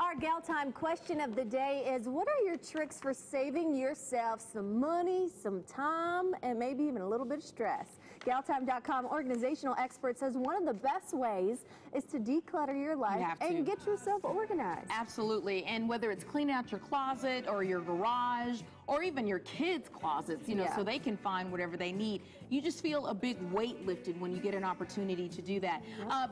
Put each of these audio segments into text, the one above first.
Our GalTime question of the day is, what are your tricks for saving yourself some money, some time, and maybe even a little bit of stress? GalTime.com organizational expert says one of the best ways is to declutter your life and get yourself organized. Absolutely. And whether it's cleaning out your closet or your garage or even your kids' closets, you know, so they can find whatever they need, you just feel a big weight lifted when you get an opportunity to do that.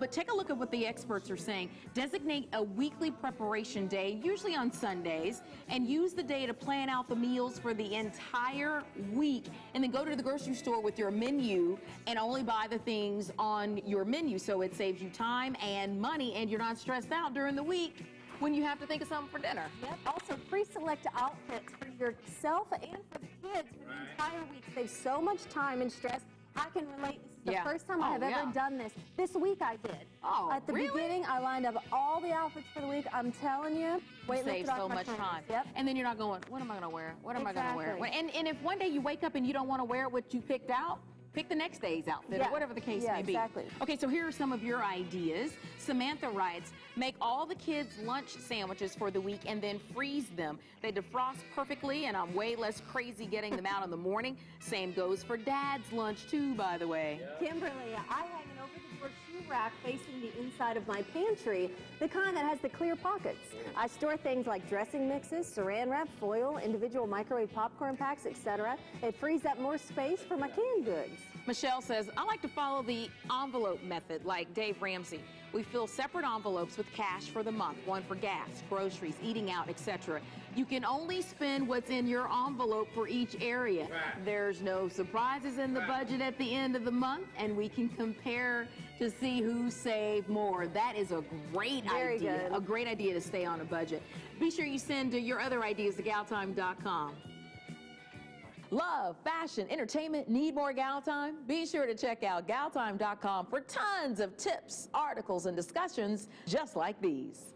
But take a look at what the experts are saying. Designate a weekly preparation day, usually on Sundays, and use the day to plan out the meals for the entire week, and then go to the grocery store with your menu and only buy the things on your menu, so it saves you time and money and you're not stressed out during the week when you have to think of something for dinner. Yep. Also, pre-select outfits for yourself and for the kids for the entire week. Save so much time and stress. I can relate. This is the first time I have ever done this. This week I did. Oh, at the beginning, I lined up all the outfits for the week. I'm telling you, wait, save so much time. Yep. And then you're not going, what am I going to wear? What am I going to wear? And if one day you wake up and you don't want to wear what you picked out, pick the next day's outfit or whatever the case may be. Okay, so here are some of your ideas. Samantha writes, make all the kids' lunch sandwiches for the week and then freeze them. They defrost perfectly, and I'm way less crazy getting them out in the morning. Same goes for Dad's lunch, too, by the way. Yeah. Kimberly, I had an over-the-door shoe rack facing the inside of my pantry, the kind that has the clear pockets. I store things like dressing mixes, saran wrap, foil, individual microwave popcorn packs, etc. It frees up more space for my canned goods. Michelle says, I like to follow the envelope method like Dave Ramsey. We fill separate envelopes with cash for the month, one for gas, groceries, eating out, etc. You can only spend what's in your envelope for each area. Right. There's no surprises in the budget at the end of the month, and we can compare to see who saved more. That is a great idea. Very good. A great idea to stay on a budget. Be sure you send your other ideas to galtime.com. Love, fashion, entertainment, need more GalTime? Be sure to check out GalTime.com for tons of tips, articles, and discussions just like these.